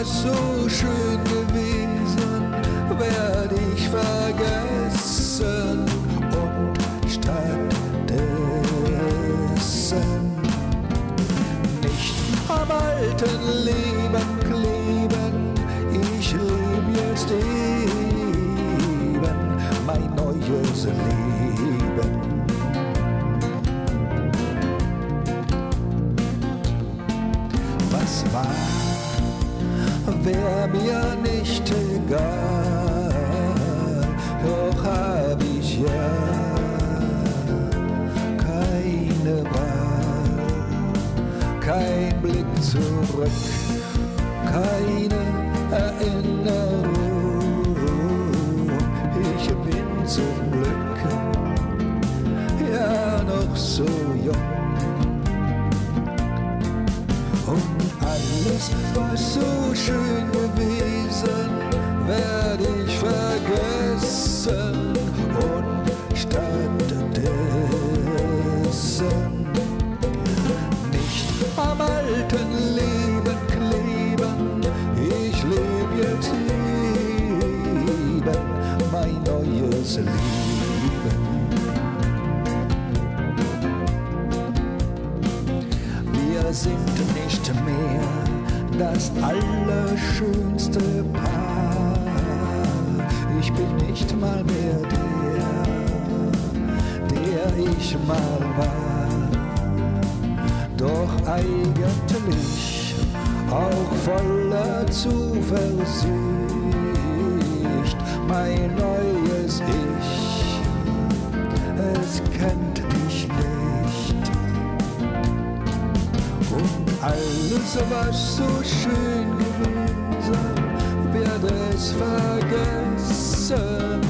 was so schön gewesen, werd ich vergessen und stattdessen nicht am alten Leben kleben. Ich lebe jetzt eben mein neues Leben. Was war, wär mir nicht egal, doch hab ich ja keine Wahl, kein Blick zurück, keine Erinnerung. Ich bin zum Glück ja noch so jung. Alles war so schön gewesen, werd ich vergessen und stattdessen nicht am alten Leben kleben. Ich lebe jetzt eben mein neues Leben. Wir sind nicht mehr das allerschönste Paar. Ich bin nicht mal mehr der ich mal war. Doch eigentlich auch voller Zuversicht. Mein neues Ich, es kennt dich nicht. Und alles, was so schön gewesen, werde es vergessen.